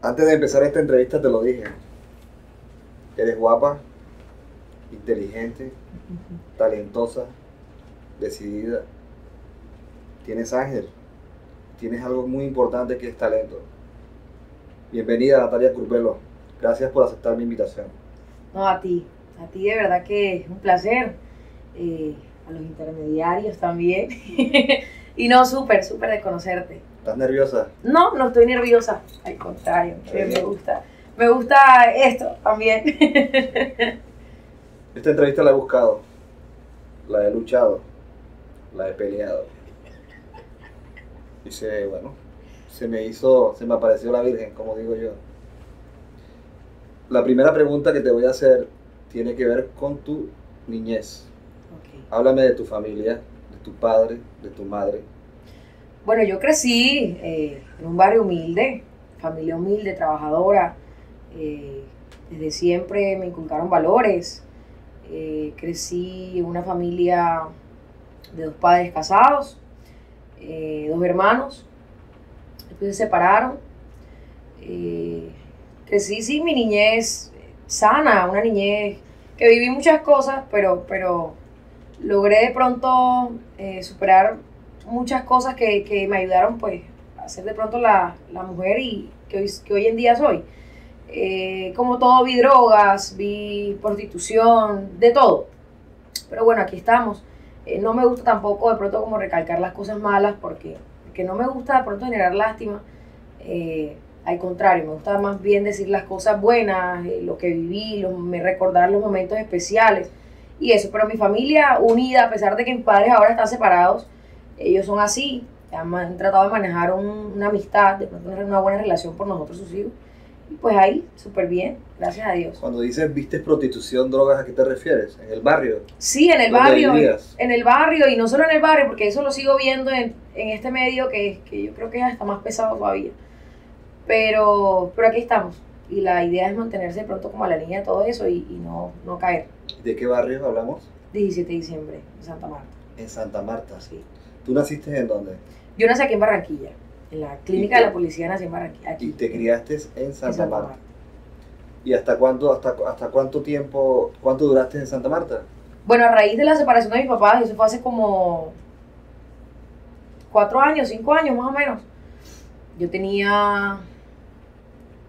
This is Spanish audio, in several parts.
Antes de empezar esta entrevista te lo dije. Eres guapa, inteligente, talentosa, decidida. Tienes ángel. Tienes algo muy importante que es talento. Bienvenida, Natalia Curvelo. Gracias por aceptar mi invitación. No, a ti. A ti de verdad que es un placer. A los intermediarios también. Y no, súper de conocerte. ¿Estás nerviosa? No, no estoy nerviosa. Al contrario, me gusta esto también. Esta entrevista la he buscado, la he luchado, la he peleado. Y bueno, se me apareció la Virgen, como digo yo. La primera pregunta que te voy a hacer tiene que ver con tu niñez. Okay. Háblame de tu familia, de tu padre, de tu madre. Bueno, yo crecí en un barrio humilde, familia humilde, trabajadora. Desde siempre me inculcaron valores. Crecí en una familia de 2 padres casados, 2 hermanos. Después se separaron. Crecí, sí, mi niñez sana, una niñez que viví muchas cosas, pero logré de pronto superar muchas cosas que me ayudaron pues a ser de pronto la mujer y que hoy en día soy. Como todo, vi drogas, vi prostitución, de todo. Pero bueno, aquí estamos. No me gusta tampoco de pronto como recalcar las cosas malas porque no me gusta de pronto generar lástima. Al contrario, me gusta más bien decir las cosas buenas, lo que viví, recordar los momentos especiales y eso. Pero mi familia unida, a pesar de que mis padres ahora están separados, ellos son así, han tratado de manejar una amistad, de pronto una buena relación por nosotros, sus hijos. Y pues ahí, súper bien, gracias a Dios. Cuando dices viste prostitución, drogas, ¿a qué te refieres? ¿En el barrio? Sí, en el barrio, en el barrio, y no solo en el barrio, porque eso lo sigo viendo en este medio que yo creo que es hasta más pesado todavía. Pero aquí estamos, y la idea es mantenerse de pronto como a la línea de todo eso y no caer. ¿De qué barrio hablamos? 17 de diciembre, en Santa Marta. ¿En Santa Marta? Sí. ¿Tú naciste en dónde? Yo nací aquí en Barranquilla, en la clínica de la policía nací en Barranquilla. Aquí. ¿Y te criaste en Santa Marta? ¿Y hasta cuánto tiempo, cuánto duraste en Santa Marta? Bueno, a raíz de la separación de mis papás, eso fue hace como 4 años, 5 años más o menos. Yo tenía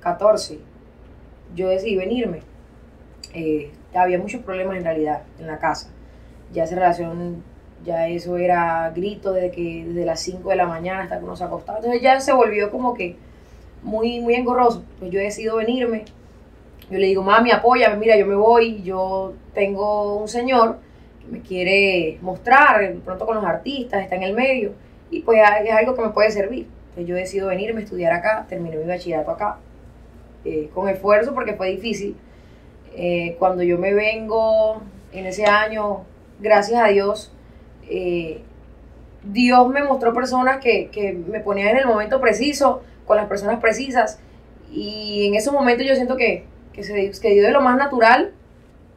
14, yo decidí venirme. Había muchos problemas en realidad en la casa. Ya esa relación, ya eso era grito desde las 5 de la mañana hasta que uno se acostaba. Entonces ya se volvió como que muy engorroso. Pues yo decido venirme. Yo le digo, mami, apóyame, mira, yo me voy. Yo tengo un señor que me quiere mostrar, de pronto con los artistas, está en el medio. Y pues es algo que me puede servir. Entonces yo decido venirme a estudiar acá, terminé mi bachillerato acá. Con esfuerzo porque fue difícil. Cuando yo me vengo en ese año, gracias a Dios, Dios me mostró personas que me ponían en el momento preciso, con las personas precisas, y en esos momentos yo siento que dio de lo más natural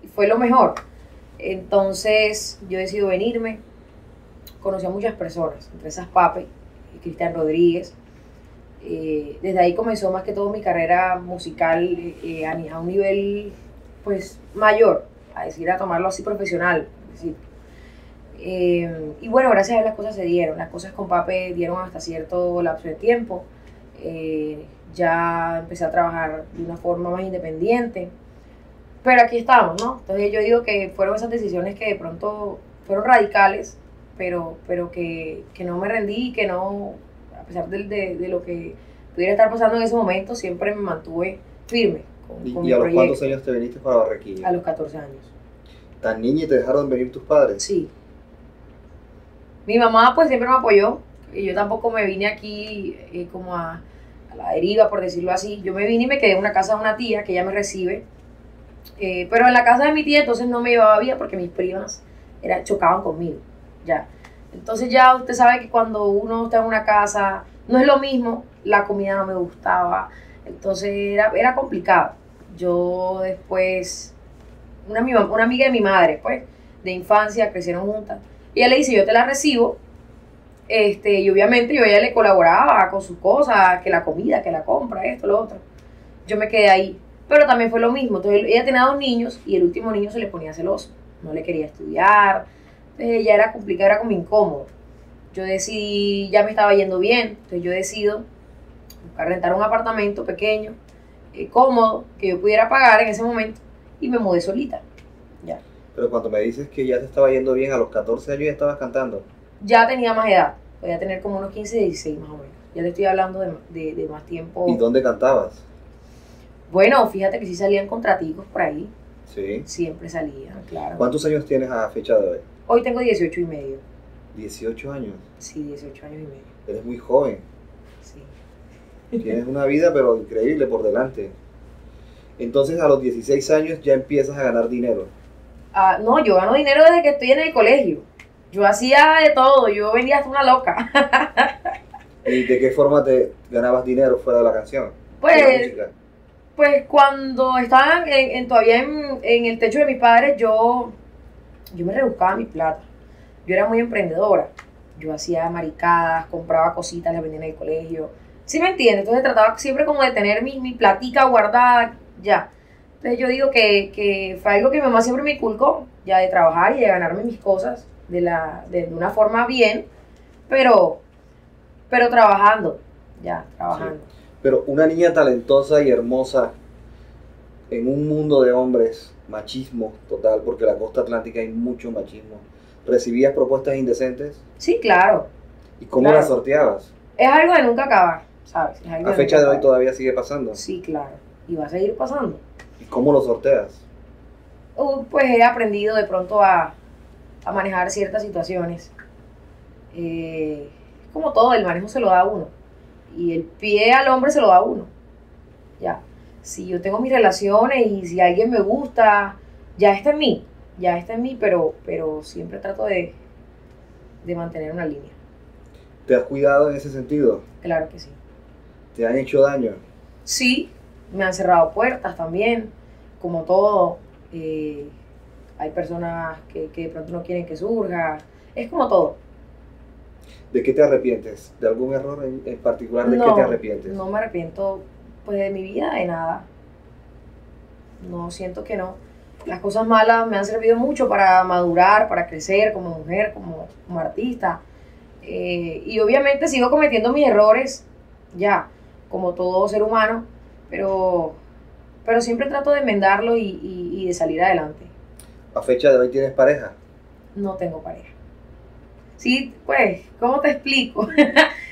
y fue lo mejor. Entonces yo decido venirme, conocí a muchas personas, entre esas Pape y Cristian Rodríguez. Desde ahí comenzó más que todo mi carrera musical a un nivel pues mayor, a tomarlo así profesional, decir. Y bueno, gracias a Dios las cosas se dieron, las cosas con Pape dieron hasta cierto lapso de tiempo. Ya empecé a trabajar de una forma más independiente, pero aquí estamos, ¿no? Entonces yo digo que fueron esas decisiones que de pronto fueron radicales, pero que no me rendí, que no, a pesar de lo que pudiera estar pasando en ese momento, siempre me mantuve firme con mi proyecto. ¿Y a los cuántos años te viniste para Barranquilla? A los 14 años. ¿Tan niña y te dejaron venir tus padres? Sí. Mi mamá pues siempre me apoyó, y yo tampoco me vine aquí como a la deriva, por decirlo así. Yo me vine y me quedé en una casa de una tía que ella me recibe, pero en la casa de mi tía entonces no me llevaba bien porque mis primas chocaban conmigo, ya. Entonces ya usted sabe que cuando uno está en una casa no es lo mismo, la comida no me gustaba, entonces era complicado. Yo después, una amiga de mi madre pues, de infancia, crecieron juntas. Y ella le dice, yo te la recibo, y obviamente yo a ella le colaboraba con sus cosas, que la comida, que la compra, esto, lo otro. yo me quedé ahí. Pero también fue lo mismo. Entonces ella tenía 2 niños y el último niño se le ponía celoso. No le quería estudiar. Entonces ya era complicado, era como incómodo. Yo decidí, ya me estaba yendo bien, entonces yo decido buscar rentar un apartamento pequeño, cómodo, que yo pudiera pagar en ese momento, y me mudé solita. Ya. Pero cuando me dices que ya te estaba yendo bien, a los 14 años ya estabas cantando. Ya tenía más edad, podía tener como unos 15, 16 más o menos. Ya te estoy hablando de más tiempo. ¿Y dónde cantabas? Bueno, fíjate que sí salían contraticos por ahí. Sí. Siempre salían, claro. ¿Cuántos años tienes a fecha de hoy? Hoy tengo 18 y medio. ¿18 años? Sí, 18 años y medio. Eres muy joven. Sí. Tienes una vida, pero increíble, por delante. Entonces, a los 16 años ya empiezas a ganar dinero. Ah, no, yo gano dinero desde que estoy en el colegio. Yo hacía de todo, yo venía hasta una loca. ¿Y de qué forma te ganabas dinero fuera de la canción? Pues cuando estaban todavía en el techo de mis padres, yo me rebuscaba mi plata. Yo era muy emprendedora, yo hacía maricadas, compraba cositas, las vendía en el colegio, ¿sí me entiendes? Entonces trataba siempre como de tener mi platica guardada, ya. Entonces yo digo que fue algo que mi mamá siempre me inculcó, ya de trabajar y de ganarme mis cosas de una forma bien, pero trabajando, ya, trabajando. Sí. Pero una niña talentosa y hermosa en un mundo de hombres, machismo total, porque en la costa atlántica hay mucho machismo. ¿Recibías propuestas indecentes? Sí, claro. ¿Y cómo las sorteabas? Es algo de nunca acabar, ¿sabes? Es algo a fecha de hoy todavía sigue pasando. Sí, claro. Y va a seguir pasando. ¿Y cómo lo sorteas? Pues he aprendido de pronto a manejar ciertas situaciones. Como todo, el manejo se lo da a uno. Y el pie al hombre se lo da a uno. Ya. Si yo tengo mis relaciones y si alguien me gusta, ya está en mí. Ya está en mí, pero siempre trato de mantener una línea. ¿Te has cuidado en ese sentido? Claro que sí. ¿Te han hecho daño? Sí, me han cerrado puertas también, como todo. Hay personas que de pronto no quieren que surja, es como todo. ¿De qué te arrepientes? ¿De algún error en particular? ¿De qué te arrepientes? No me arrepiento pues de mi vida, de nada. No, siento que no. Las cosas malas me han servido mucho para madurar, para crecer como mujer, como artista. Y obviamente sigo cometiendo mis errores, ya, como todo ser humano, pero siempre trato de enmendarlo y de salir adelante. ¿A fecha de hoy tienes pareja? No tengo pareja. Sí, pues, ¿cómo te explico?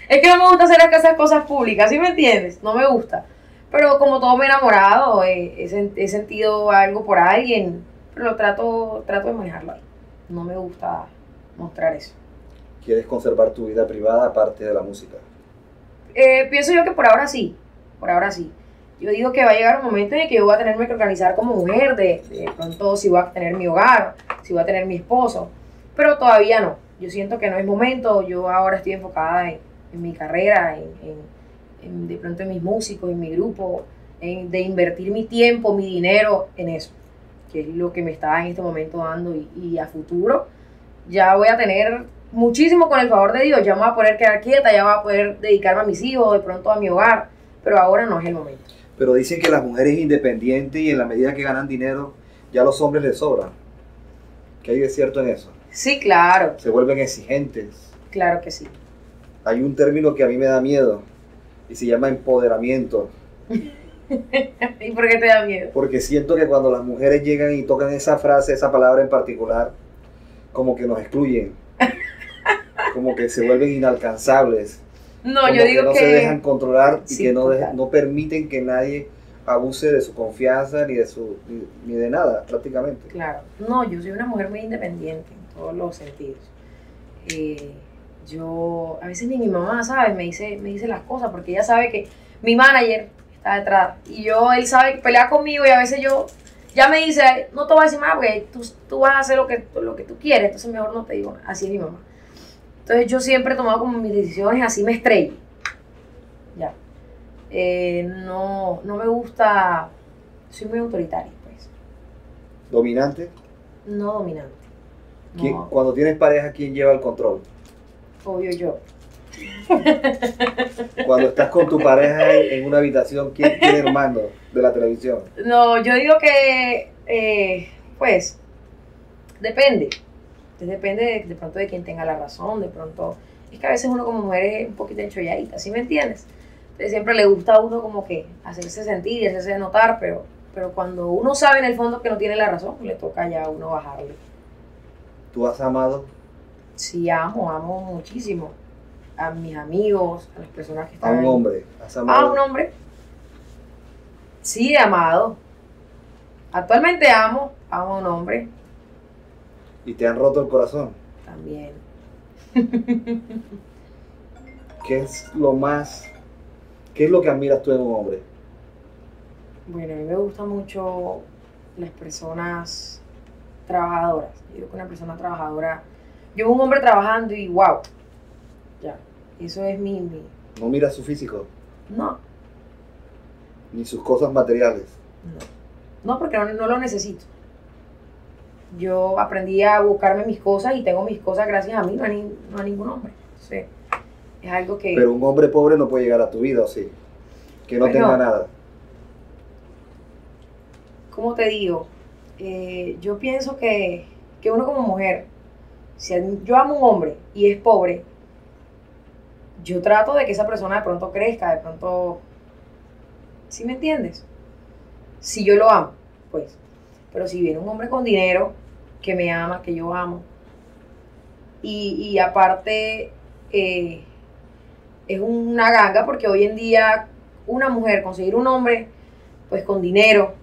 Es que no me gusta hacer esas cosas públicas, ¿sí me entiendes? No me gusta. Pero como todo me he enamorado, he sentido algo por alguien, pero lo trato de manejarlo ahí. No me gusta mostrar eso. ¿Quieres conservar tu vida privada aparte de la música? Pienso yo que por ahora sí, por ahora sí. Yo digo que va a llegar un momento en el que yo voy a tenerme que organizar como mujer, de pronto si voy a tener mi hogar, si voy a tener mi esposo, pero todavía no. Yo siento que no es momento, yo ahora estoy enfocada en mi carrera, de pronto en mis músicos, en mi grupo, de invertir mi tiempo, mi dinero en eso, que es lo que me está en este momento dando y a futuro ya voy a tener muchísimo con el favor de Dios, ya me voy a poder quedar quieta, ya voy a poder dedicarme a mis hijos, de pronto a mi hogar, pero ahora no es el momento. Pero dicen que las mujeres independientes y en la medida que ganan dinero, ya a los hombres les sobran. ¿Qué hay de cierto en eso? Sí, claro. Se vuelven exigentes. Claro que sí. Hay un término que a mí me da miedo. Y se llama empoderamiento. ¿Y por qué te da miedo? Porque siento que cuando las mujeres llegan y tocan esa frase, esa palabra en particular, como que nos excluyen. Como que se vuelven inalcanzables. No, como yo digo que... no se dejan controlar y sí, que no permiten que nadie abuse de su confianza ni de nada, prácticamente. Claro. No, yo soy una mujer muy independiente en todos los sentidos. Yo, a veces ni mi mamá, ¿sabes? Me dice las cosas porque ella sabe que mi manager está detrás y él sabe que pelea conmigo y a veces ya me dice, no te voy a decir más porque tú vas a hacer lo que tú quieres, entonces mejor no te digo nada. Así es mi mamá. Entonces yo siempre he tomado como mis decisiones, así me estrello. Ya. No me gusta, soy muy autoritaria, pues. ¿Dominante? No dominante. No. Cuando tienes pareja, ¿quién lleva el control? Obvio yo. Cuando estás con tu pareja en una habitación, ¿quién tiene el mando de la televisión? No, yo digo que, pues, depende. Depende de pronto de quién tenga la razón, de pronto... Es que a veces uno como mujer es un poquito encholladita, ¿sí me entiendes? Entonces siempre le gusta a uno como que hacerse sentir y hacerse notar, pero cuando uno sabe en el fondo que no tiene la razón, le toca ya a uno bajarle. ¿Tú has amado? Sí, amo, amo muchísimo. A mis amigos, a las personas que están ahí. ¿A un hombre? ¿Has amado? ¿A un hombre? Sí, he amado. Actualmente amo, amo a un hombre. ¿Y te han roto el corazón? También. ¿Qué es lo que admiras tú en un hombre? Bueno, a mí me gustan mucho las personas trabajadoras. Yo creo que una persona trabajadora... Yo veo un hombre trabajando y wow. Ya, eso es mi... ¿No miras su físico? No. ¿Ni sus cosas materiales? No, no, porque no lo necesito. Yo aprendí a buscarme mis cosas y tengo mis cosas gracias a mí, no a ningún hombre. Entonces, es algo que... Pero un hombre pobre no puede llegar a tu vida, ¿o sí? Que no, bueno, tenga nada. ¿Cómo te digo? Yo pienso que uno como mujer, si yo amo a un hombre y es pobre, yo trato de que esa persona de pronto crezca, de pronto... ¿Sí me entiendes? Si yo lo amo, pues... Pero si viene un hombre con dinero, que me ama, que yo amo, y aparte es una ganga, porque hoy en día una mujer conseguir un hombre pues con dinero,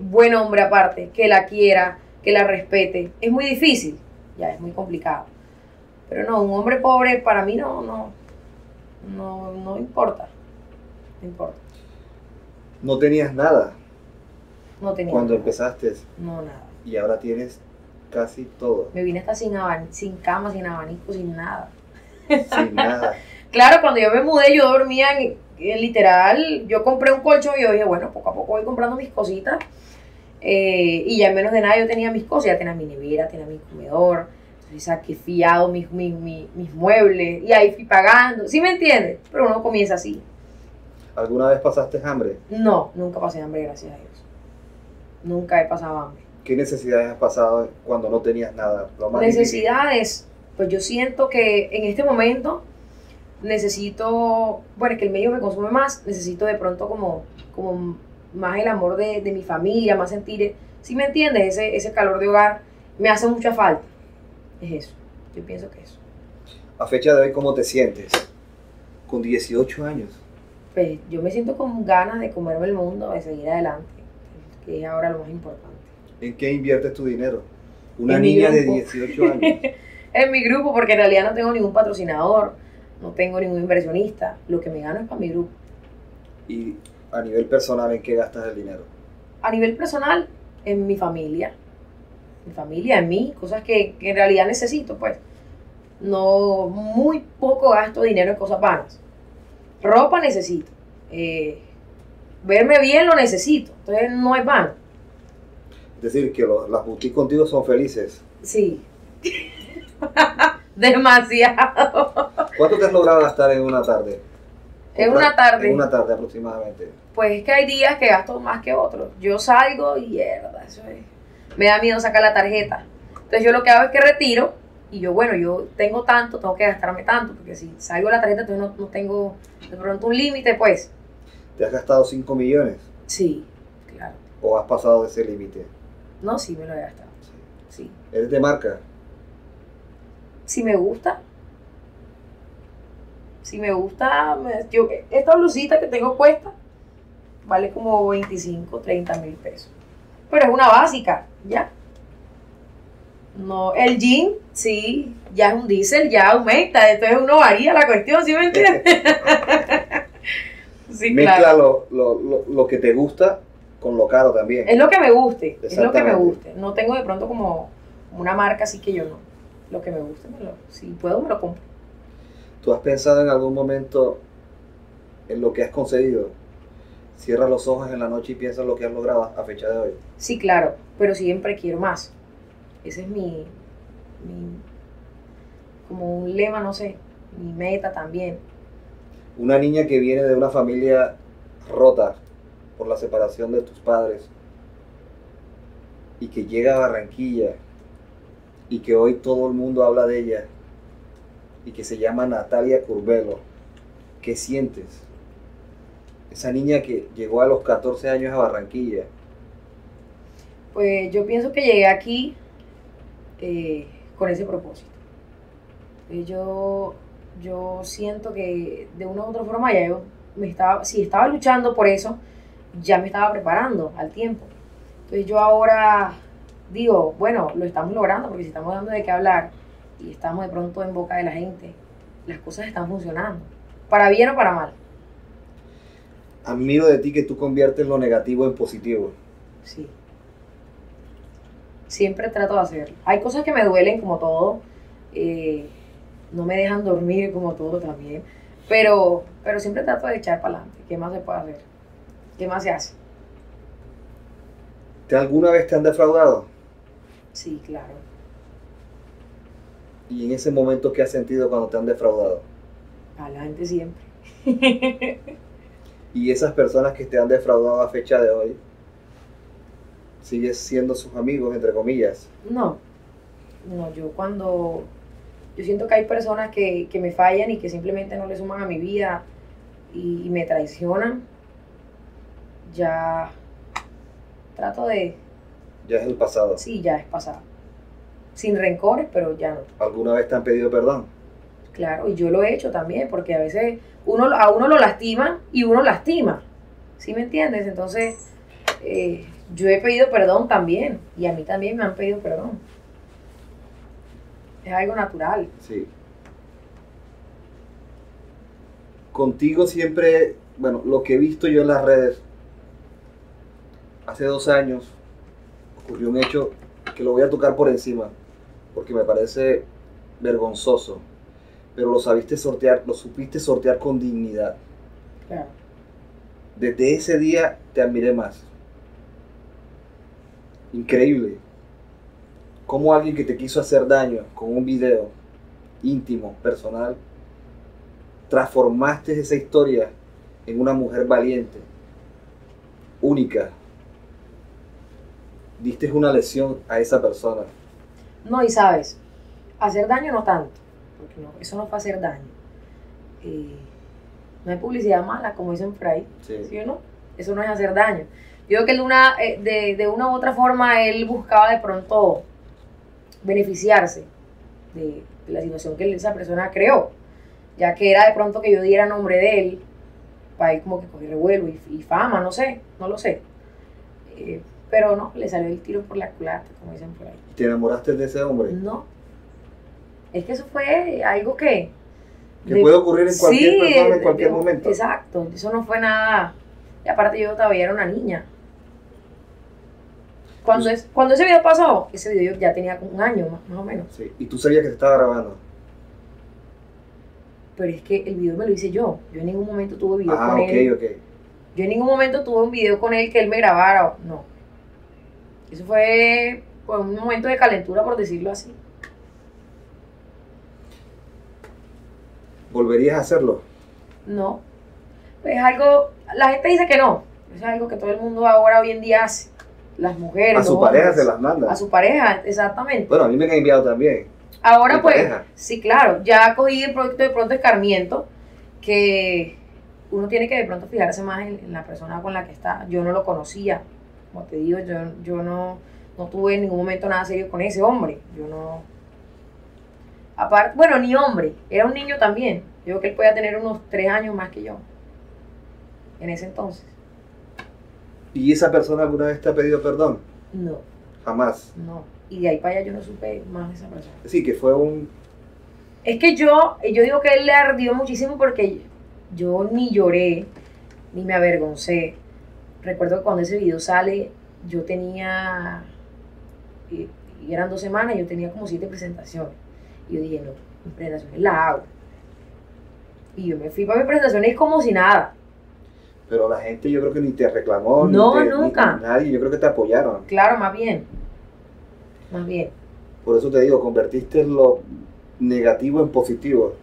buen hombre aparte, que la quiera, que la respete, es muy difícil, ya es muy complicado. Pero no, un hombre pobre para mí no importa, no importa. No tenías nada. No tenía cuando nada. Empezaste. No, nada. Y ahora tienes casi todo. Me vine hasta sin cama, sin abanico, sin nada. Sin nada. Claro, cuando yo me mudé, yo dormía en literal. Yo compré un colchón y yo dije, bueno, poco a poco voy comprando mis cositas. Y ya en menos de nada yo tenía mis cosas. Ya tenía mi nevera, tenía mi comedor. Entonces saqué fiado mis muebles. Y ahí fui pagando. ¿Sí me entiendes? Pero uno comienza así. ¿Alguna vez pasaste hambre? No, nunca pasé hambre, gracias a Dios. Nunca he pasado hambre. ¿Qué necesidades has pasado cuando no tenías nada? Necesidades, pues yo siento que en este momento necesito, bueno, es que el medio me consume más, necesito de pronto como más el amor de mi familia, más sentir, ¿sí me entiendes? Ese calor de hogar me hace mucha falta. Es eso, yo pienso que eso. A fecha de hoy, ¿cómo te sientes? Con 18 años. Pues yo me siento con ganas de comerme el mundo, de seguir adelante. Que es ahora lo más importante. ¿En qué inviertes tu dinero? Una niña de 18 años. En mi grupo, porque en realidad no tengo ningún patrocinador, no tengo ningún inversionista. Lo que me gano es para mi grupo. ¿Y a nivel personal en qué gastas el dinero? A nivel personal, en mi familia. Mi familia, en mí, cosas que en realidad necesito, pues. No, muy poco gasto dinero en cosas vanas. Ropa necesito. Verme bien lo necesito, entonces no es vano. Es decir, que las boutiques contigo son felices. Sí. Demasiado. ¿Cuánto te has logrado gastar en una tarde? ¿En una tarde? En una tarde aproximadamente. Pues es que hay días que gasto más que otros. Yo salgo y mierda, eso es. Me da miedo sacar la tarjeta. Entonces yo lo que hago es que retiro y yo, bueno, yo tengo tanto, tengo que gastarme tanto, porque si salgo de la tarjeta entonces no tengo de pronto un límite, pues. ¿Te has gastado 5 millones? Sí, claro. ¿O has pasado de ese límite? No, sí me lo he gastado. Sí. ¿Eres de marca? Si me gusta. Si me gusta, esta blusita que tengo puesta vale como 25, 30 mil pesos. Pero es una básica, ya. No, el jean, sí, ya es un diésel, ya aumenta. Entonces uno varía la cuestión, ¿sí me entiendes? Sí, mezcla, claro. Lo que te gusta con lo caro también. Es lo que me guste, es lo que me guste. No tengo de pronto como una marca, así que yo no. Lo que me guste, si puedo me lo compro. ¿Tú has pensado en algún momento en lo que has conseguido? Cierra los ojos en la noche y piensa en lo que has logrado a fecha de hoy. Sí, claro, pero siempre quiero más. Ese es como un lema, no sé. mi meta también. Una niña que viene de una familia rota por la separación de tus padres y que llega a Barranquilla y que hoy todo el mundo habla de ella y que se llama Natalia Curvelo, ¿qué sientes? Esa niña que llegó a los 14 años a Barranquilla. Pues yo pienso que llegué aquí con ese propósito. Yo siento que de una u otra forma ya yo si estaba luchando por eso, ya me estaba preparando al tiempo. Entonces yo ahora digo, bueno, lo estamos logrando porque si estamos dando de qué hablar y estamos de pronto en boca de la gente, las cosas están funcionando, para bien o para mal. Admiro de ti que tú conviertes lo negativo en positivo. Sí. Siempre trato de hacerlo. Hay cosas que me duelen como todo, no me dejan dormir como todo también, pero siempre trato de echar para adelante. ¿Qué más se puede hacer? ¿Qué más se hace? ¿Alguna vez te han defraudado? Sí, claro. ¿Y en ese momento qué has sentido cuando te han defraudado? A la gente siempre. ¿Y esas personas que te han defraudado a fecha de hoy, sigues siendo sus amigos, entre comillas? No. No, yo siento que hay personas que me fallan y que simplemente no le suman a mi vida y me traicionan. Ya trato de... Ya es el pasado. Sí, ya es pasado. Sin rencores, pero ya no. ¿Alguna vez te han pedido perdón? Claro, y yo lo he hecho también, porque a veces a uno lo lastiman y uno lastima. ¿Sí me entiendes? Entonces, yo he pedido perdón también, y a mí también me han pedido perdón. Es algo natural. Sí. Contigo siempre, bueno, lo que he visto yo en las redes, hace 2 años ocurrió un hecho que lo voy a tocar por encima, porque me parece vergonzoso, pero lo supiste sortear con dignidad. Claro. Desde ese día te admiré más. Increíble. Cómo alguien que te quiso hacer daño con un video íntimo, personal, transformaste esa historia en una mujer valiente, única. Diste una lección a esa persona. No, y sabes, hacer daño no tanto, porque no, eso no fue hacer daño. No hay publicidad mala, como dicen por ahí, sí. ¿Sí o no? Eso no es hacer daño. Yo creo que de una u otra forma él buscaba de pronto beneficiarse de la situación que esa persona creó, ya que era de pronto que yo diera nombre de él, para ir como que coger revuelo y fama, no lo sé. Pero no, le salió el tiro por la culata, como dicen por ahí. ¿Te enamoraste de ese hombre? No. Es que eso fue algo que... Que puede ocurrir en cualquier persona, en cualquier momento. Exacto, eso no fue nada... Y aparte yo todavía era una niña. Cuando ese video pasó, ese video ya tenía como 1 año más o menos. Sí, y tú sabías que te estaba grabando. Pero es que el video me lo hice yo. Yo en ningún momento tuve video con él. Okay. Yo en ningún momento tuve un video con él que él me grabara. No. Eso fue un momento de calentura, por decirlo así. ¿Volverías a hacerlo? No. Pues es algo... La gente dice que no. Eso es algo que todo el mundo ahora, hoy en día, hace. Las mujeres, a sus parejas se las manda. A su pareja, exactamente. Bueno, a mí me han enviado también. Ahora pues, pareja. Sí, claro. Ya cogí el proyecto de pronto escarmiento, que uno tiene que de pronto fijarse más en la persona con la que está. Yo no lo conocía. Como te digo, yo no tuve en ningún momento nada serio con ese hombre. Yo no... Aparte, bueno, ni hombre. Era un niño también. Yo creo que él podía tener unos 3 años más que yo. En ese entonces. ¿Y esa persona alguna vez te ha pedido perdón? No. ¿Jamás? No. Y de ahí para allá yo no supe más de esa persona. Sí, que fue un... Es que yo digo que él le ardió muchísimo porque yo ni lloré, ni me avergoncé. Recuerdo que cuando ese video sale, yo tenía... Y eran 2 semanas, yo tenía como 7 presentaciones. Y yo dije, no, mis presentaciones las hago. Y yo me fui para mis presentaciones como si nada. Pero la gente yo creo que ni te reclamó, no, nunca. Ni nadie, yo creo que te apoyaron. Claro, más bien. Más bien. Por eso te digo, convertiste lo negativo en positivo.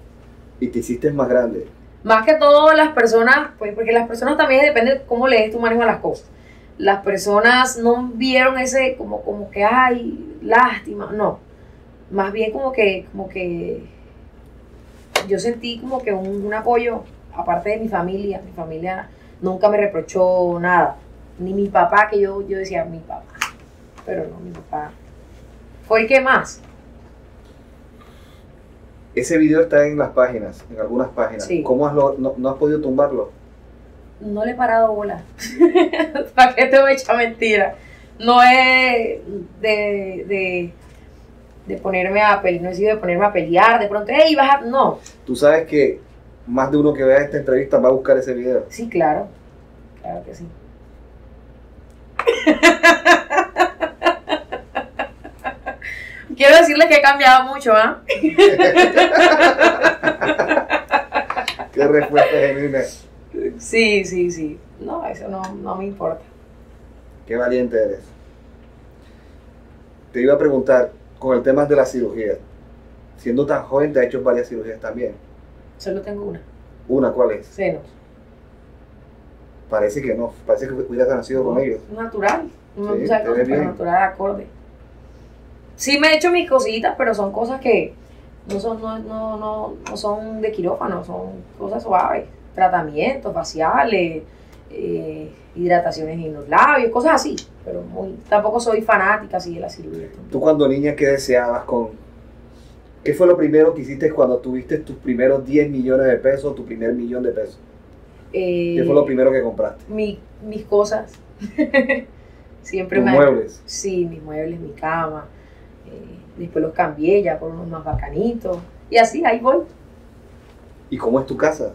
y te hiciste más grande. Más que todo las personas, pues porque las personas también depende de cómo le des tu manejo a las cosas. Las personas no vieron ese como que ay, lástima, no. Más bien como que yo sentí como que un apoyo, aparte de mi familia nunca me reprochó nada. Ni mi papá, que yo decía mi papá, pero no, mi papá fue el que más. Ese video está en las páginas, en algunas páginas. Sí. ¿Cómo no has podido tumbarlo? No le he parado bola. ¿Para qué te voy a echar mentira? No es de ponerme a pelear, no he sido de ponerme a pelear, de pronto, hey, vas a... No. Tú sabes que más de uno que vea esta entrevista va a buscar ese video. Sí, claro. Claro que sí. Quiero decirles que he cambiado mucho, ¿ah? ¿Eh? Qué respuesta genuina. Sí, sí, sí. No, eso no me importa. Qué valiente eres. Te iba a preguntar, con el tema de la cirugía, siendo tan joven te has hecho varias cirugías también. Solo tengo una. ¿Una? ¿Cuál es? Senos. Parece que no, parece que hubieras nacido con ellos. Natural, no, sí, o sea, natural, acorde. Sí me he hecho mis cositas, pero son cosas que no son de quirófano, son cosas suaves. Tratamientos faciales, hidrataciones en los labios, cosas así. Pero tampoco soy fanática así de la cirugía. ¿Tú cuando niña qué deseabas con...? ¿Qué fue lo primero que hiciste cuando tuviste tus primeros 10 millones de pesos, tu primer millón de pesos? ¿Qué fue lo primero que compraste? Mis cosas. Siempre ¿Tus muebles? Sí, mis muebles, mi cama. Después los cambié ya por unos más bacanitos. Y así, ahí voy. ¿Y cómo es tu casa?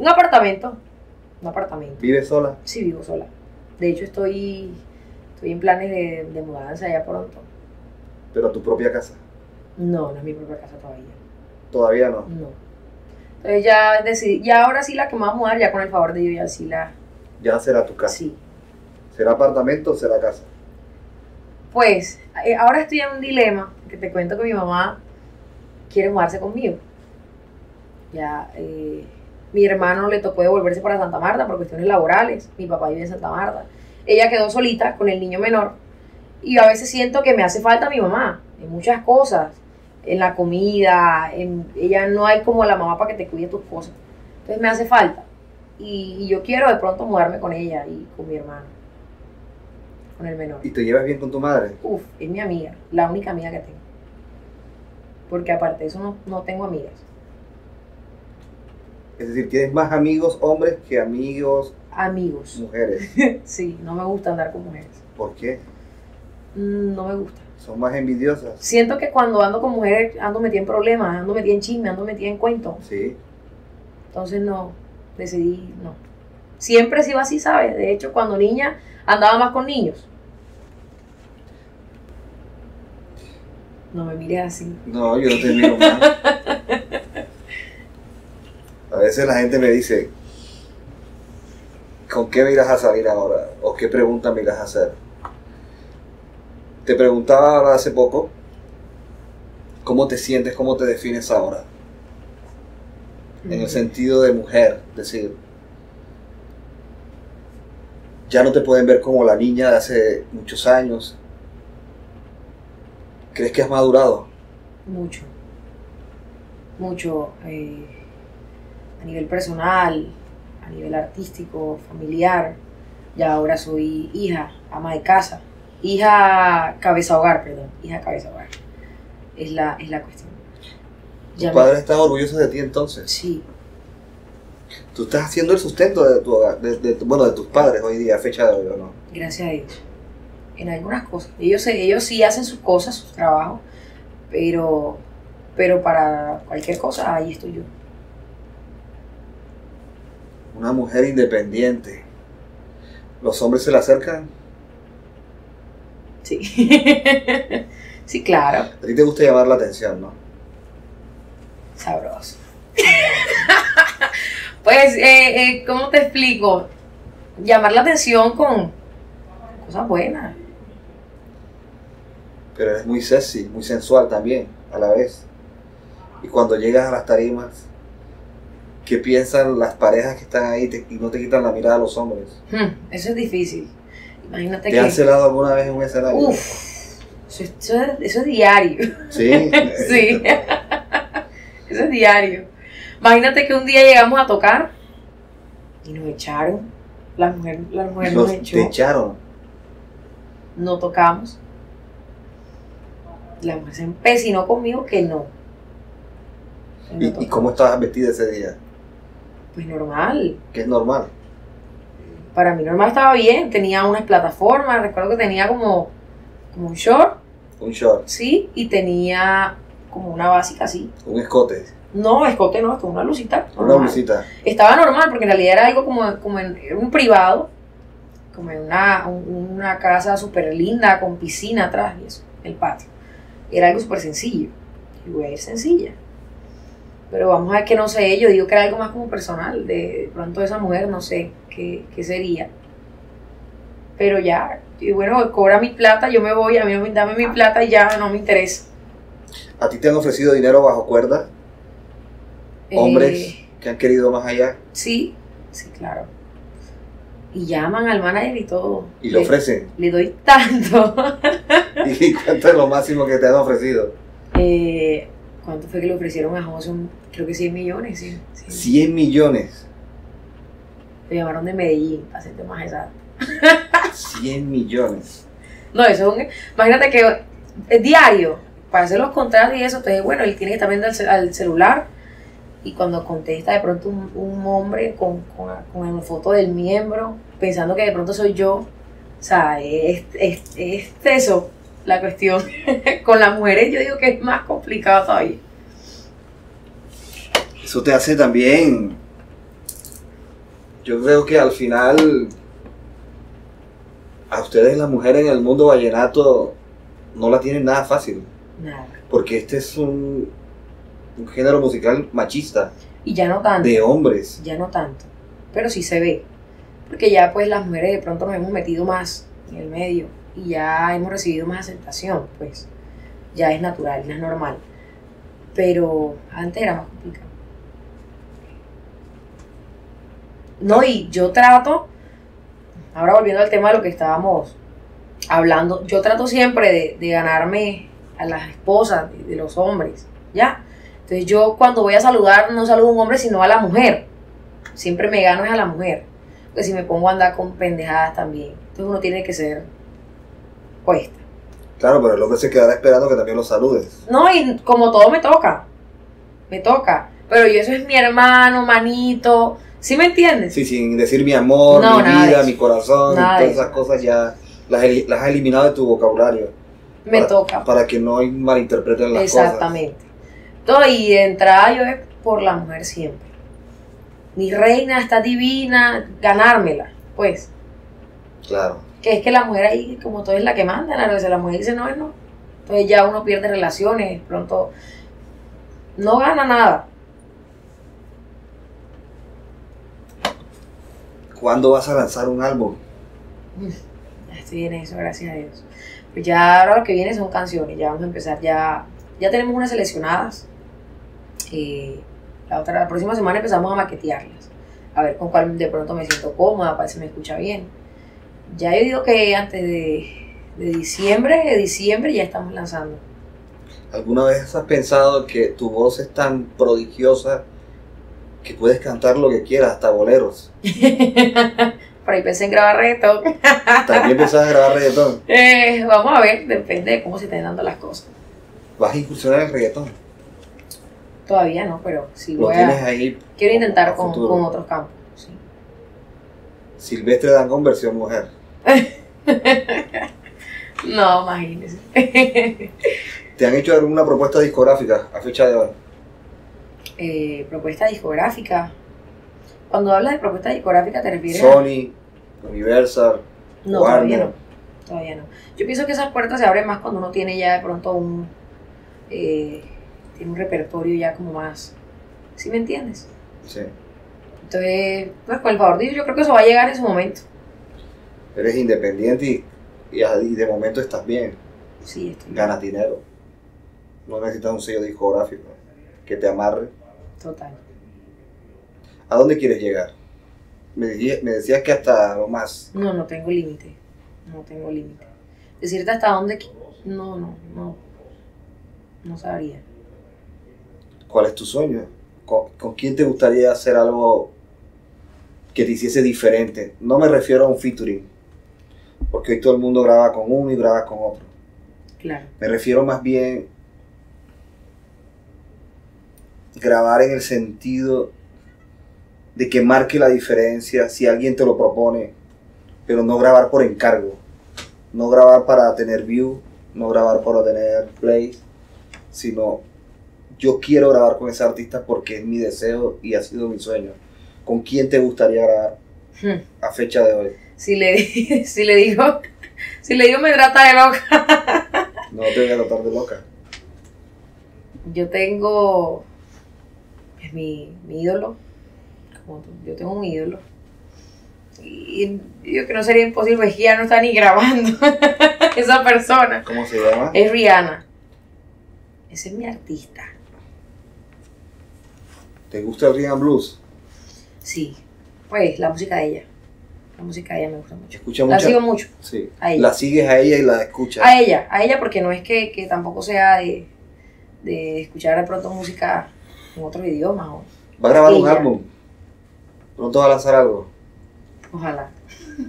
Un apartamento. Un apartamento. ¿Vives sola? Sí, vivo sola. De hecho, estoy en planes de mudanza ya pronto. ¿Pero a tu propia casa? No, no es mi propia casa todavía. ¿Todavía no? No. Entonces ya decidí, ya ahora sí la que me voy a mudar, ya con el favor de Dios, ya sí la... Ya será tu casa. Sí. ¿Será apartamento o será casa? Pues, ahora estoy en un dilema, que te cuento que mi mamá quiere mudarse conmigo. Ya, mi hermano le tocó devolverse para Santa Marta por cuestiones laborales, mi papá vive en Santa Marta. Ella quedó solita con el niño menor y yo a veces siento que me hace falta mi mamá en muchas cosas, en la comida, ella no hay como la mamá para que te cuide tus cosas. Entonces me hace falta y yo quiero de pronto mudarme con ella y con mi hermano, con el menor. ¿Y te llevas bien con tu madre? Uf, es mi amiga, la única amiga que tengo, porque aparte de eso no tengo amigas. Es decir, tienes más amigos hombres que amigos mujeres. Sí, no me gusta andar con mujeres. ¿Por qué? No me gusta. ¿Son más envidiosas? Siento que cuando ando con mujeres ando metida en problemas, ando metida en chisme, ando metida en cuentos. Sí. Entonces no, decidí no. Siempre he sido así, ¿sabes? De hecho, cuando niña andaba más con niños. No me mires así. No, yo no te miro más. A veces la gente me dice, ¿con qué me irás a salir ahora? ¿O qué pregunta me irás a hacer? Te preguntaba ahora hace poco, ¿cómo te sientes, cómo te defines ahora? En el sentido de mujer, es decir, ya no te pueden ver como la niña de hace muchos años. ¿Crees que has madurado? Mucho. Mucho. A nivel personal, a nivel artístico, familiar. Ya ahora soy hija, ama de casa, hija cabeza hogar. Es la cuestión. ¿Tus padres están orgullosos de ti entonces? Sí. Tú estás haciendo el sustento de tu hogar, de tus padres hoy día, fecha de hoy, ¿o no? Gracias a Dios. En algunas cosas. Ellos sí hacen sus cosas, sus trabajos, pero para cualquier cosa ahí estoy yo. Una mujer independiente. ¿Los hombres se le acercan? Sí. Sí, claro. A ti te gusta llamar la atención, ¿no? Sabroso. Pues, ¿cómo te explico? Llamar la atención con cosas buenas. Pero eres muy sexy, muy sensual también, a la vez. Y cuando llegas a las tarimas, qué piensan las parejas que están ahí y no te quitan la mirada a los hombres. Eso es difícil. Imagínate ¿Te han celado alguna vez en un escenario? Uff, eso es diario. Sí. Sí. Eso es diario. Imagínate que un día llegamos a tocar y nos echaron. La mujer nos echó. ¿Te echaron? No tocamos. La mujer se empecinó conmigo que no. ¿Y cómo estabas vestida ese día? Pues normal. ¿Qué es normal? Para mí normal estaba bien. Tenía unas plataformas. Recuerdo que tenía como un short. ¿Un short? Sí. Y tenía como una básica así. ¿Un escote? No, escote no. Una blusita. Una blusita. Estaba normal porque en realidad era algo como en un privado. Como en una casa súper linda con piscina atrás y eso. El patio. Era algo súper sencillo. Y voy a ir sencilla. Pero vamos a ver que no sé, yo digo que era algo más como personal, de pronto esa mujer, no sé qué sería. Pero ya, y bueno, cobra mi plata, yo me voy, a mí no me dame mi plata y ya no me interesa. ¿A ti te han ofrecido dinero bajo cuerda? ¿Hombres que han querido más allá? Sí, sí, claro. Y llaman al manager y todo. ¿Y le ofrecen? Le doy tanto. ¿Y cuánto es lo máximo que te han ofrecido? ¿Cuánto fue que le ofrecieron a José? Creo que 100 millones. Sí, sí. ¿100 millones? Le llamaron de Medellín, para serte más exacto. 100 millones. No, eso es un... Imagínate que es diario, para hacer los contratos y eso, entonces, bueno, él tiene que estar viendo al celular y cuando contesta de pronto un hombre con una foto del miembro, pensando que de pronto soy yo, o sea, es eso. La cuestión con las mujeres yo digo que es más complicado todavía. Eso te hace también, yo creo que al final a ustedes las mujeres en el mundo vallenato no la tienen nada fácil. Nada. Porque este es un género musical machista. Y ya no tanto. De hombres. Ya no tanto, pero sí se ve. Porque ya pues las mujeres de pronto nos hemos metido más en el medio. Y ya hemos recibido más aceptación, pues ya es natural, ya es normal. Pero antes era más complicado. No, y yo trato, ahora volviendo al tema de lo que estábamos hablando, yo trato siempre de ganarme a las esposas de los hombres, ¿ya? Entonces yo cuando voy a saludar, no saludo a un hombre, sino a la mujer. Siempre me gano es a la mujer. Porque si me pongo a andar con pendejadas también, entonces uno tiene que ser... Cuesta. Claro, pero el hombre se quedará esperando que también lo saludes. No, y como todo me toca. Me toca. Pero yo eso es mi hermano, manito. ¿Sí me entiendes? Sí, sin decir mi amor, no, mi vida, mi corazón, nada, todas esas cosas ya las has eliminado de tu vocabulario. Me toca. Para que no malinterpreten las cosas. Exactamente. Todo, y de entrada yo es por la mujer siempre. Mi reina está divina, ganármela, pues. Claro. Que es que la mujer ahí, como todo es la que manda, a veces la mujer dice no es no. Entonces ya uno pierde relaciones, pronto no gana nada. ¿Cuándo vas a lanzar un álbum? Ya estoy en eso, gracias a Dios. Pues ya ahora lo que viene son canciones, ya vamos a empezar, ya tenemos unas seleccionadas. La próxima semana empezamos a maquetearlas, a ver con cuál de pronto me siento cómoda, para que se me escucha bien. Ya yo digo que antes de diciembre ya estamos lanzando. ¿Alguna vez has pensado que tu voz es tan prodigiosa que puedes cantar lo que quieras, hasta boleros? Por ahí pensé en grabar reggaetón. ¿También pensás en grabar reggaetón? Vamos a ver, depende de cómo se estén dando las cosas. ¿Vas a incursionar en reggaetón? Todavía no, pero sí voy ahí quiero intentar con otros campos. Sí. Silvestre Dangond versión mujer. No, imagínese. ¿Te han hecho alguna propuesta discográfica a fecha de hoy? ¿Propuesta discográfica? Cuando hablas de propuesta discográfica te refieres Sony, Universal, no, Warner. Todavía no. Yo pienso que esas puertas se abren más cuando uno tiene ya de pronto tiene un repertorio ya como más, ¿sí me entiendes? Sí. Entonces, pues con el favor de Dios, yo creo que eso va a llegar en su momento. Eres independiente y de momento estás bien. Sí, estoy bien. Ganas dinero. No necesitas un sello discográfico que te amarre. Total. ¿A dónde quieres llegar? Me decías que hasta lo más. No, no tengo límite. No tengo límite. Decirte hasta dónde... No sabría. ¿Cuál es tu sueño? ¿Con quién te gustaría hacer algo que te hiciese diferente? No me refiero a un featuring, porque hoy todo el mundo graba con uno y graba con otro. Claro. Me refiero más bien grabar en el sentido de que marque la diferencia si alguien te lo propone, pero no grabar por encargo, no grabar para tener view, no grabar para tener plays, sino yo quiero grabar con ese artista porque es mi deseo y ha sido mi sueño. ¿Con quién te gustaría grabar a fecha de hoy? Si le digo me trata de loca. No te voy a tratar de loca. Yo tengo pues, mi ídolo. Yo tengo un ídolo. Y yo creo que no sería imposible, es que ya no está ni grabando esa persona. ¿Cómo se llama? Es Rihanna. Ese es mi artista. ¿Te gusta el Rihanna Blues? Sí. Pues la música de ella. La música de ella me gusta mucho. La sigo mucho. Sí. La sigues a ella y la escuchas. A ella porque no es que tampoco sea de escuchar de pronto música en otro idioma. O va a grabar un álbum. ¿Pronto va a lanzar algo? Ojalá.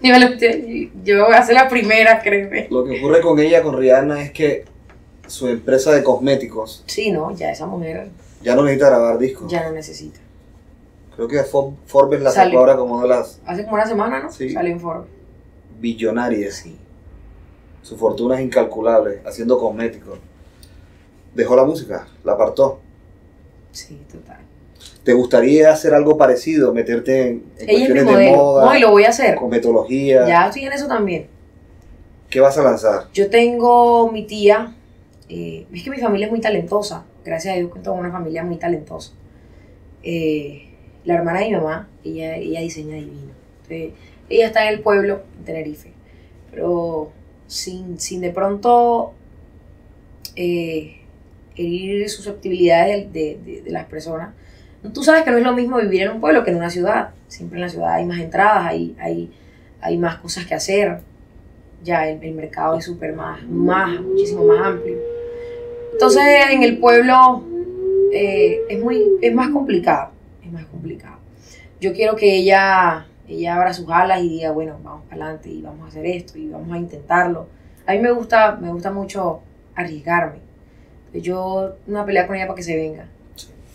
Yo voy a hacer la primera, créeme. Lo que ocurre con ella, con Rihanna, es que su empresa de cosméticos... Sí, no, ya esa mujer... Ya no necesita grabar discos. Ya no necesita. Creo que Forbes la sacó ahora como de las... Hace como una semana, ¿no? Sí. Sale en Forbes. Billonaria. Sí. Su fortuna es incalculable, haciendo cosméticos. Dejó la música, la apartó. Sí, total. ¿Te gustaría hacer algo parecido? Meterte en cuestiones de moda. No, y lo voy a hacer. Cosmetología. Ya estoy en eso también. ¿Qué vas a lanzar? Yo tengo mi tía. Es que mi familia es muy talentosa. Gracias a Dios cuento con una familia muy talentosa. La hermana de mi mamá, ella diseña divino. Entonces, ella está en el pueblo, en Tenerife. Pero sin de pronto herir susceptibilidades de las personas. Tú sabes que no es lo mismo vivir en un pueblo que en una ciudad. Siempre en la ciudad hay más entradas, hay más cosas que hacer. Ya el mercado es súper muchísimo más amplio. Entonces en el pueblo es más complicado. Es más complicado. Yo quiero que ella abra sus alas y diga, bueno, vamos para adelante y vamos a hacer esto y vamos a intentarlo. A mí me gusta mucho arriesgarme. Yo una pelea con ella para que se venga.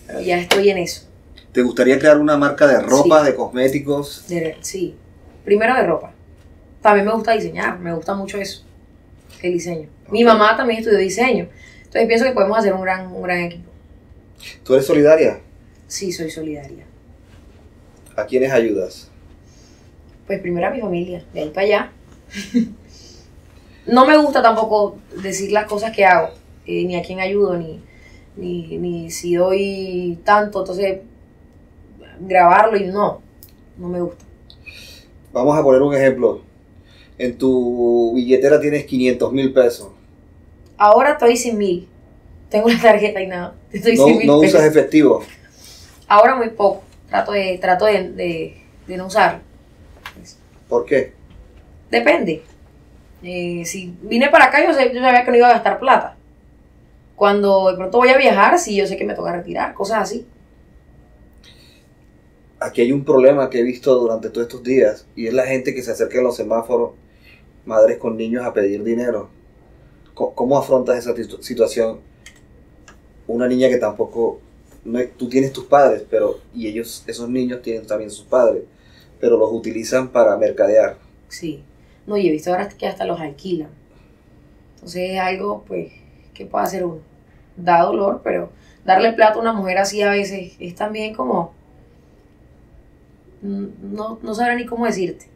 Pero ya estoy en eso. ¿Te gustaría crear una marca de ropa, de cosméticos? Sí, primero de ropa. También me gusta diseñar, me gusta mucho eso, el diseño. Okay. Mi mamá también estudió diseño, entonces pienso que podemos hacer un gran equipo. ¿Tú eres solidaria? Sí, soy solidaria. ¿A quiénes ayudas? Pues primero a mi familia, de ahí para allá. No me gusta tampoco decir las cosas que hago, ni a quién ayudo, ni si doy tanto, entonces grabarlo y no me gusta. Vamos a poner un ejemplo. En tu billetera tienes 500.000 pesos. Ahora estoy sin 1.000. Tengo la tarjeta y nada. Estoy sin 1.000 pesos. ¿No usas efectivo? Ahora muy poco. Trato de no usarlo. ¿Por qué? Depende. Si vine para acá yo sabía que no iba a gastar plata. Cuando de pronto voy a viajar, sí, yo sé que me toca retirar, cosas así. Aquí hay un problema que he visto durante todos estos días y es la gente que se acerca a los semáforos, madres con niños a pedir dinero. ¿Cómo afrontas esa situación? Una niña que tampoco... tú tienes tus padres, pero... Y esos niños tienen también sus padres, pero los utilizan para mercadear. Sí. No, y he visto ahora que hasta los alquilan. Entonces es algo, pues... ¿Qué puede hacer uno? Da dolor, pero darle plata a una mujer así a veces es también como... No sabrá ni cómo decirte.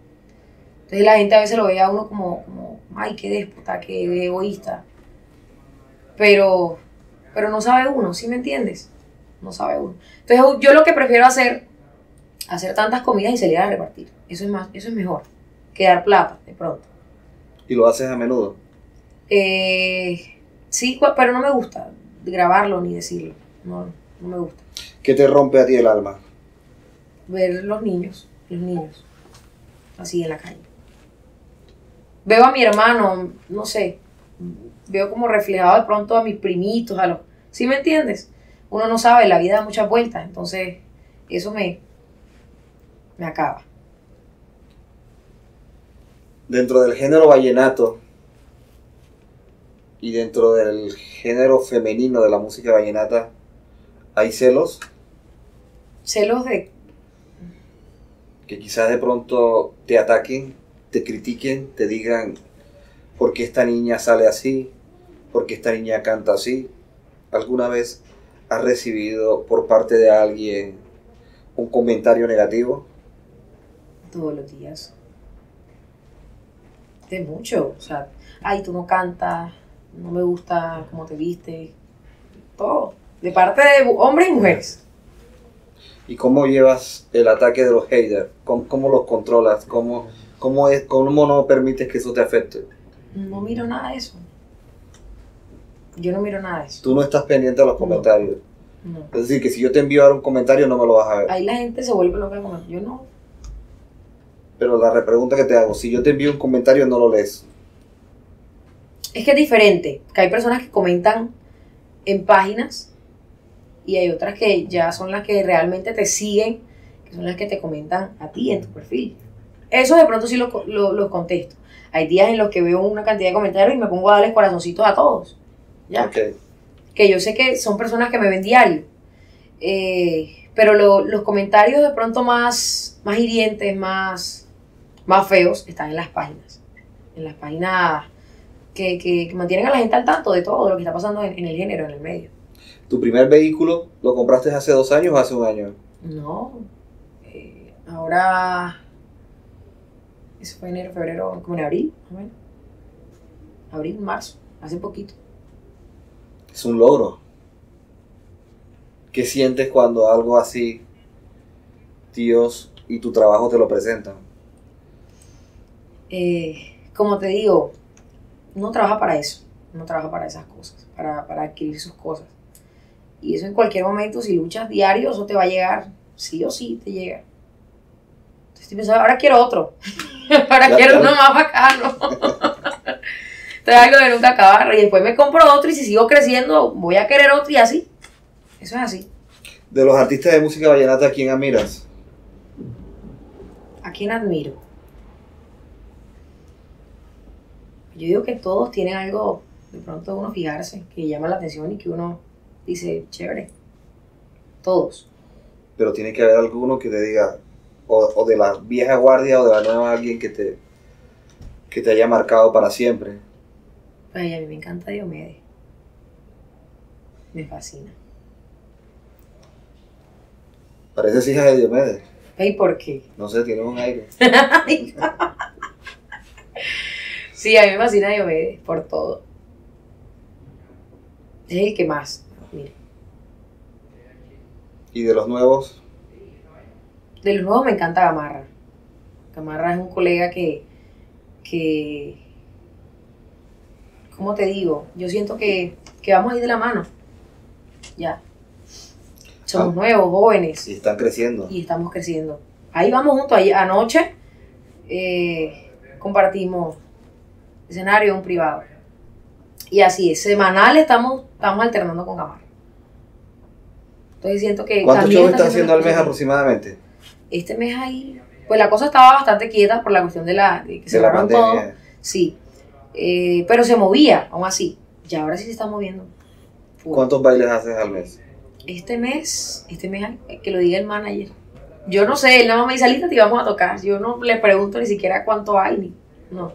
Entonces la gente a veces lo ve a uno como ay, qué déspota, qué egoísta. Pero no sabe uno, ¿sí me entiendes? No sabe uno. Entonces yo lo que prefiero hacer tantas comidas y salir a repartir. Eso es mejor que dar plata de pronto. ¿Y lo haces a menudo? Sí, pero no me gusta grabarlo ni decirlo, no me gusta. ¿Qué te rompe a ti el alma? ver los niños, así en la calle. Veo a mi hermano, no sé, veo como reflejado de pronto a mis primitos, a los... ¿Sí me entiendes? Uno no sabe, la vida da muchas vueltas, entonces eso me acaba. Dentro del género vallenato y dentro del género femenino de la música vallenata, ¿hay celos? ¿Celos de...? Que quizás de pronto te ataquen, te critiquen, te digan ¿por qué esta niña sale así? ¿Por qué esta niña canta así? ¿Alguna vez has recibido por parte de alguien un comentario negativo? Todos los días. De mucho, o sea, ay, tú no cantas, no me gusta cómo te viste, todo. De parte de hombres y mujeres. ¿Y cómo llevas el ataque de los haters? ¿Cómo los controlas? ¿Cómo no permites que eso te afecte? No miro nada de eso. Yo no miro nada de eso. Tú no estás pendiente de los comentarios. No. Es decir, que si yo te envío ahora un comentario, no me lo vas a ver. Ahí la gente se vuelve loca con eso. Yo no. Pero la repregunta que te hago, si yo te envío un comentario, no lo lees. Es que es diferente. Que hay personas que comentan en páginas y hay otras que ya son las que realmente te siguen, que son las que te comentan a ti en tu perfil. Eso de pronto sí lo contesto. Hay días en los que veo una cantidad de comentarios y me pongo a darles corazoncitos a todos. ¿Ya? Okay. Que yo sé que son personas que me ven diario. Pero los comentarios de pronto más hirientes, más feos, están en las páginas. En las páginas que mantienen a la gente al tanto de todo lo que está pasando en el género, en el medio. ¿Tu primer vehículo lo compraste hace 2 años o hace 1 año? No. Ahora... Eso fue enero, febrero, como en abril, bueno. Abril, marzo, hace poquito. Es un logro. ¿Qué sientes cuando algo así, Dios y tu trabajo te lo presentan? Como te digo, uno trabaja para eso, uno trabaja para esas cosas, para adquirir sus cosas. Y eso en cualquier momento, si luchas diario, eso te va a llegar, sí o sí te llega. Estoy pensando, ahora quiero otro. Ahora ya, quiero uno más bacano. Esto es algo de nunca acabar. Y después me compro otro y si sigo creciendo voy a querer otro y así. Eso es así. De los artistas de música vallenata, ¿a quién admiras? ¿A quién admiro? Yo digo que todos tienen algo, de pronto uno fijarse, que llama la atención y que uno dice, chévere. Todos. Pero tiene que haber alguno que te diga... O de la vieja guardia o de la nueva, alguien que te haya marcado para siempre. Ay, a mí me encanta Diomedes. Me fascina. Pareces hija de Diomedes. ¿Y por qué? No sé, tiene un aire. Sí, a mí me fascina Diomedes por todo. Es el que más, mira. ¿Y de los nuevos? De los nuevos me encanta Gamarra. Gamarra es un colega que ¿cómo te digo? Yo siento que vamos a ir de la mano. Ya. Somos nuevos, jóvenes. Y están creciendo. Y estamos creciendo. Ahí vamos juntos. Anoche compartimos escenario en un privado. Y así es. Semanal estamos alternando con Gamarra. Entonces siento que... ¿Cuántos shows están haciendo al mes aproximadamente? Este mes ahí, pues la cosa estaba bastante quieta por la cuestión de que se pararon todo. Sí, pero se movía, aún así. Y ahora sí se está moviendo. Uf. ¿Cuántos bailes haces al mes? Este mes, que lo diga el manager. Yo no sé, él nada más me dice, Alita, te vamos a tocar. Yo no le pregunto ni siquiera cuánto hay, no.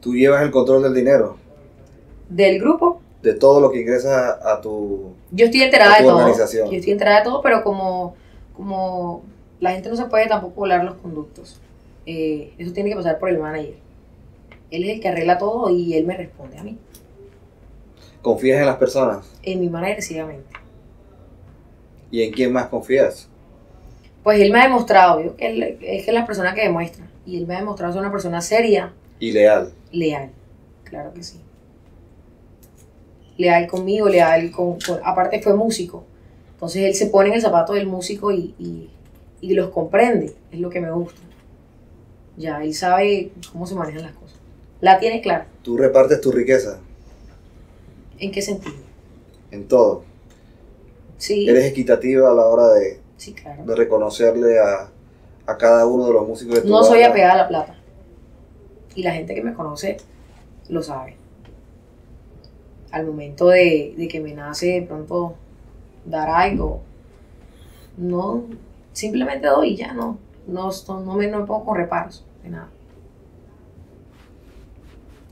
¿Tú llevas el control del dinero? ¿Del grupo? De todo lo que ingresas a tu organización. Yo estoy enterada de todo. Yo estoy enterada de todo, pero como la gente no se puede tampoco volar los conductos, eso tiene que pasar por el manager. Él es el que arregla todo y él me responde a mí. ¿Confías en las personas? En mi manager, ciegamente. ¿Y en quién más confías? Pues él me ha demostrado, yo, es que es la persona que demuestra, y él me ha demostrado ser una persona seria. ¿Y leal? Leal, claro que sí. Leal conmigo, leal con aparte fue músico. Entonces él se pone en el zapato del músico y los comprende, es lo que me gusta. Ya, él sabe cómo se manejan las cosas. La tienes clara. ¿Tú repartes tu riqueza? ¿En qué sentido? En todo. Sí. ¿Eres equitativa a la hora de, sí, claro, de reconocerle a cada uno de los músicos de tu banda? No soy apegada a la plata. Y la gente que me conoce lo sabe. Al momento de que me nace de pronto dar algo, no, simplemente doy y ya, no me pongo con reparos de nada.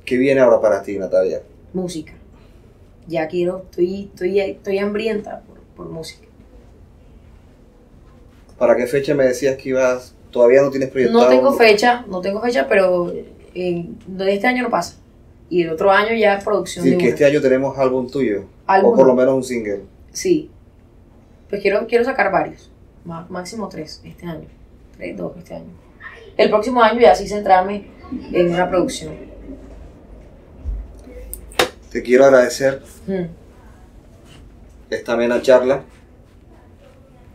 ¿Qué viene ahora para ti, Natalia? Música. Ya quiero, estoy hambrienta por música. ¿Para qué fecha me decías que ibas? ¿Todavía no tienes proyectado? No tengo fecha, pero este año no pasa. Y el otro año ya es producción de que este año tenemos álbum tuyo. ¿Álbum? O por lo menos un single. Sí. Pues quiero sacar varios. Máximo 3 este año. 3, 2 este año. El próximo año ya sí centrarme en una producción. Te quiero agradecer esta amena charla.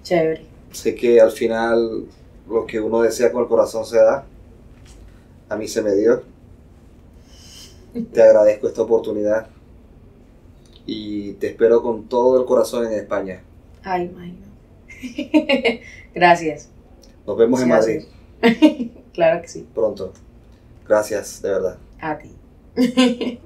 Chévere. Sé que al final lo que uno desea con el corazón se da. A mí se me dio. Te agradezco esta oportunidad y te espero con todo el corazón en España. Ay, imagino. Gracias. Nos vemos en Madrid. Claro que sí. Pronto. Gracias, de verdad. A ti.